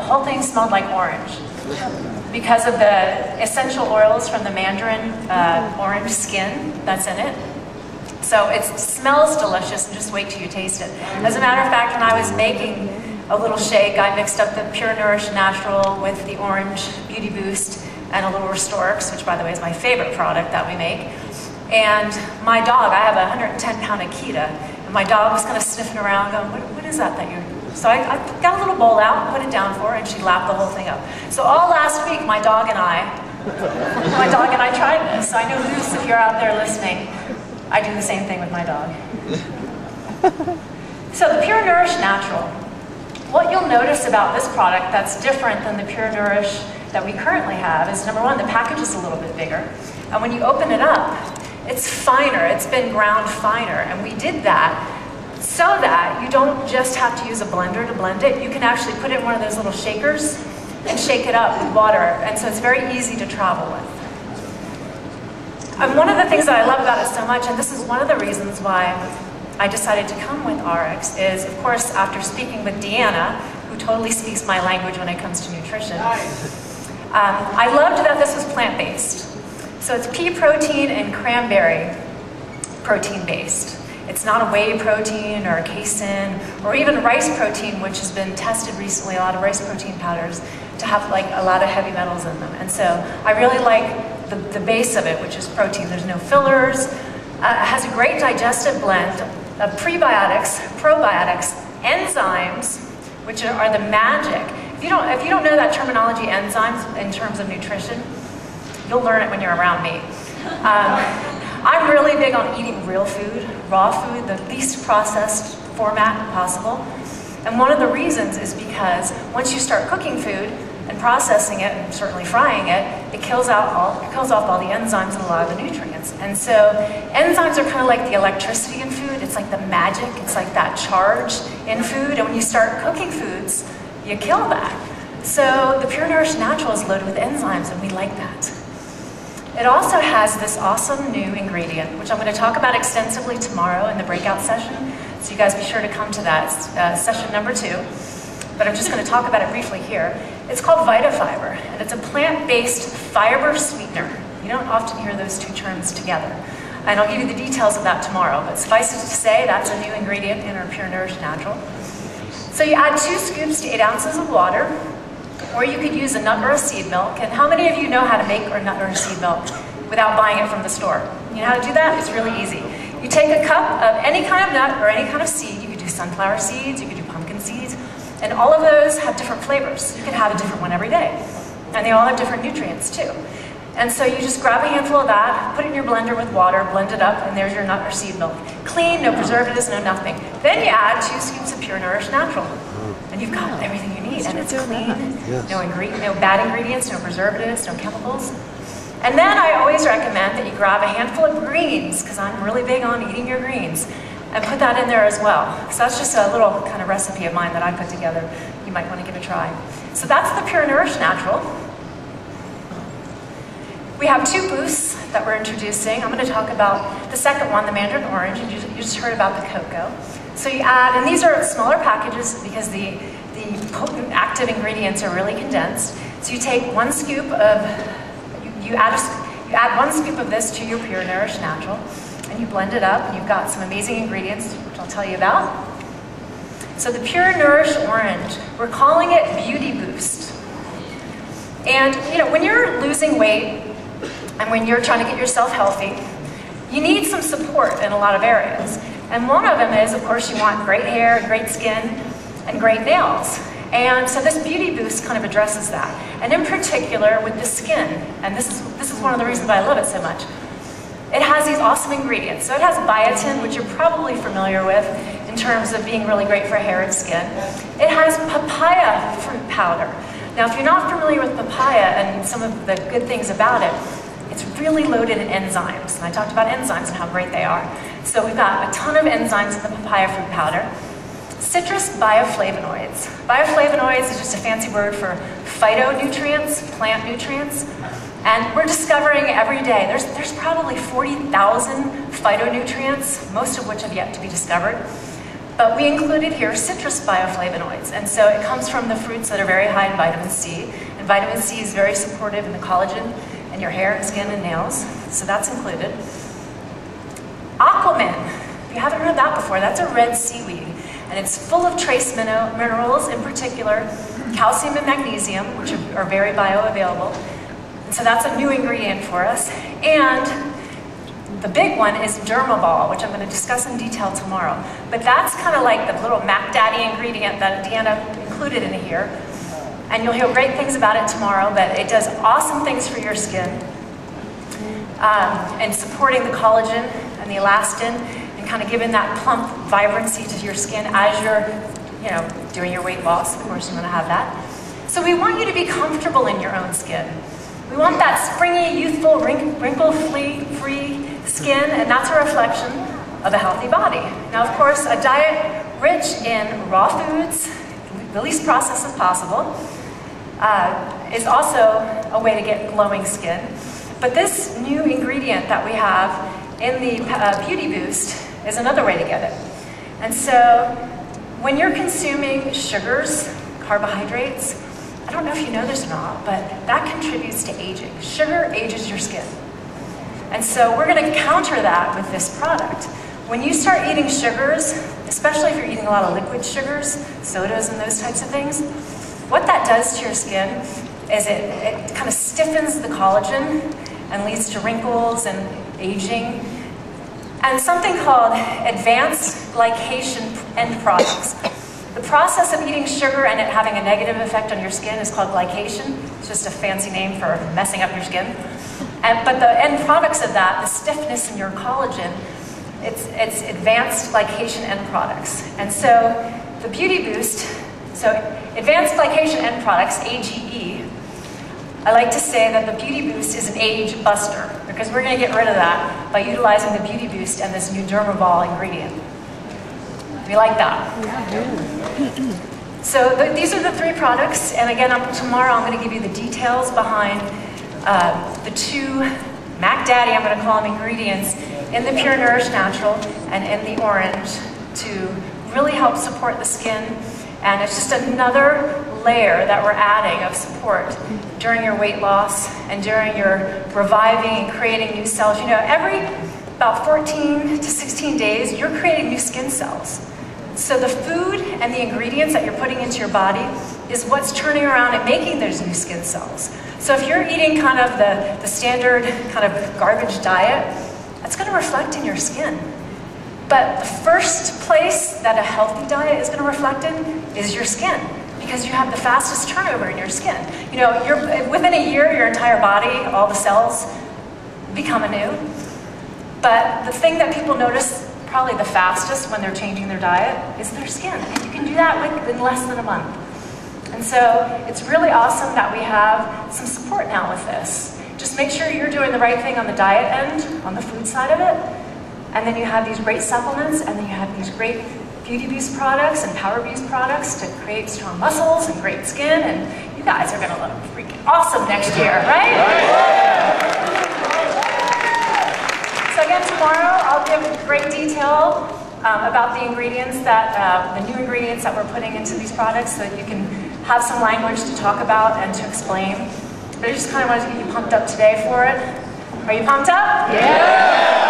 the whole thing smelled like orange because of the essential oils from the mandarin orange skin that's in it. So it smells delicious, and just wait till you taste it. As a matter of fact, when I was making a little shake, I mixed up the Pure Nourish Natural with the Orange Beauty Boost and a little Restorics, which by the way is my favorite product that we make. And my dog, I have a 110-pound Akita, and my dog was kind of sniffing around going, what is that that you're... So I got a little bowl out, put it down for her, and she lapped the whole thing up. So all last week, my dog and I tried this. So I know, Luce, if you're out there listening, I do the same thing with my dog. So the Pure Nourish Natural. What you'll notice about this product that's different than the Pure Nourish that we currently have is, number one, the package is a little bit bigger. And when you open it up, it's finer. It's been ground finer. And we did that so that you don't just have to use a blender to blend it. You can actually put it in one of those little shakers and shake it up with water. And so it's very easy to travel with. And one of the things that I love about it so much, and this is one of the reasons why I decided to come with RX, is, of course, after speaking with Deanna, who totally speaks my language when it comes to nutrition, I loved that this was plant-based. So it's pea protein and cranberry protein-based. It's not a whey protein or a casein or even rice protein, which has been tested recently, a lot of rice protein powders, to have like a lot of heavy metals in them. And so I really like the base of it, which is protein. There's no fillers. It has a great digestive blend of prebiotics, probiotics, enzymes, which are the magic. If you don't know that terminology, enzymes, in terms of nutrition, you'll learn it when you're around me. I'm really big on eating real food, raw food, the least processed format possible. And one of the reasons is because once you start cooking food and processing it, and certainly frying it, it kills off all the enzymes and a lot of the nutrients. And so enzymes are kind of like the electricity in food. It's like the magic. It's like that charge in food. And when you start cooking foods, you kill that. So the Pure Nourish Natural is loaded with enzymes, and we like that. It also has this awesome new ingredient, which I'm going to talk about extensively tomorrow in the breakout session, so you guys be sure to come to that. It's session number 2, but I'm just going to talk about it briefly here. It's called VitaFiber, and it's a plant-based fiber sweetener. You don't often hear those two terms together, and I'll give you the details of that tomorrow, but suffice it to say, that's a new ingredient in our Pure Nourish Natural. So you add 2 scoops to 8 ounces of water, or you could use a nut or a seed milk. And how many of you know how to make a nut or a seed milk without buying it from the store? You know how to do that? It's really easy. You take a cup of any kind of nut or any kind of seed. You could do sunflower seeds, you could do pumpkin seeds, and all of those have different flavors. So you could have a different one every day. And they all have different nutrients too. And so you just grab a handful of that, put it in your blender with water, blend it up, and there's your nut or seed milk. Clean, no preservatives, no nothing. Then you add 2 scoops of Pure Nourish Natural. And you've got everything you need, and it's clean, no bad ingredients, no preservatives, no chemicals. And then I always recommend that you grab a handful of greens, because I'm really big on eating your greens, and put that in there as well. So that's just a little kind of recipe of mine that I put together. You might want to give it a try. So that's the Pure Nourish Natural. We have 2 boosts that we're introducing. I'm going to talk about the second one, the Mandarin Orange, and you just heard about the cocoa. So you add, and these are smaller packages because the potent active ingredients are really condensed. So you take 1 scoop of, you add 1 scoop of this to your Pure Nourish Natural, and you blend it up, and you've got some amazing ingredients, which I'll tell you about. So the Pure Nourish Orange, we're calling it Beauty Boost. And you know, when you're losing weight, and when you're trying to get yourself healthy, you need some support in a lot of areas. And one of them is, of course, you want great hair, great skin, and great nails. And so this Beauty Boost kind of addresses that. And in particular with the skin, and this is one of the reasons why I love it so much. It has these awesome ingredients. So it has biotin, which you're probably familiar with in terms of being really great for hair and skin. It has papaya fruit powder. Now, if you're not familiar with papaya and some of the good things about it, it's really loaded in enzymes, and I talked about enzymes and how great they are. So we've got a ton of enzymes in the papaya fruit powder. Citrus bioflavonoids. Bioflavonoids is just a fancy word for phytonutrients, plant nutrients, and we're discovering every day, there's probably 40,000 phytonutrients, most of which have yet to be discovered. But we included here citrus bioflavonoids, and so it comes from the fruits that are very high in vitamin C. And vitamin C is very supportive in the collagen in your hair and skin and nails, so that's included. Aquamin, if you haven't heard that before, that's a red seaweed, and it's full of trace minerals, in particular calcium and magnesium, which are very bioavailable. And so that's a new ingredient for us. And the big one is Dermaval, which I'm going to discuss in detail tomorrow. But that's kind of like the little Mac Daddy ingredient that Deanna included in here. And you'll hear great things about it tomorrow, but it does awesome things for your skin. And supporting the collagen and the elastin and kind of giving that plump vibrancy to your skin as you're, you know, doing your weight loss. Of course, you want to have that. So we want you to be comfortable in your own skin. We want that springy, youthful, wrinkle-free skin, and that's a reflection of a healthy body. Now, of course, a diet rich in raw foods, the least processed as possible, is also a way to get glowing skin. But this new ingredient that we have in the Beauty Boost is another way to get it. And so when you're consuming sugars, carbohydrates, I don't know if you know this or not, but that contributes to aging. Sugar ages your skin. And so we're going to counter that with this product. When you start eating sugars, especially if you're eating a lot of liquid sugars, sodas and those types of things, what that does to your skin is it kind of stiffens the collagen and leads to wrinkles and aging. And something called advanced glycation end products. The process of eating sugar and it having a negative effect on your skin is called glycation. It's just a fancy name for messing up your skin. But the end products of that, the stiffness in your collagen, it's advanced glycation end products. And so the Beauty Boost, so advanced glycation end products, AGE, I like to say that the Beauty Boost is an age buster, because we're going to get rid of that by utilizing the Beauty Boost and this new Dermaval ingredient. We like that. Yeah. So these are the three products, and again, tomorrow I'm going to give you the details behind the two Mac Daddy, I'm going to call them, ingredients in the Pure Nourish Natural and in the Orange to really help support the skin. And it's just another layer that we're adding of support during your weight loss and during your reviving and creating new cells. You know, every about 14 to 16 days, you're creating new skin cells. So the food and the ingredients that you're putting into your body is what's turning around and making those new skin cells. So if you're eating kind of the standard kind of garbage diet, that's going to reflect in your skin. But the first place that a healthy diet is going to reflect in is your skin, because you have the fastest turnover in your skin. You know, within a year, your entire body, all the cells become anew. But the thing that people notice probably the fastest when they're changing their diet is their skin. And you can do that in less than a month. And so it's really awesome that we have some support now with this. Just make sure you're doing the right thing on the diet end, on the food side of it. And then you have these great supplements, and then you have these great Beauty Boost products and Power Boost products to create strong muscles and great skin. And you guys are going to look freaking awesome next year, right? So again, tomorrow I'll give great detail about the ingredients that, the new ingredients that we're putting into these products, so that you can have some language to talk about and to explain. But I just kind of wanted to get you pumped up today for it. Are you pumped up? Yeah!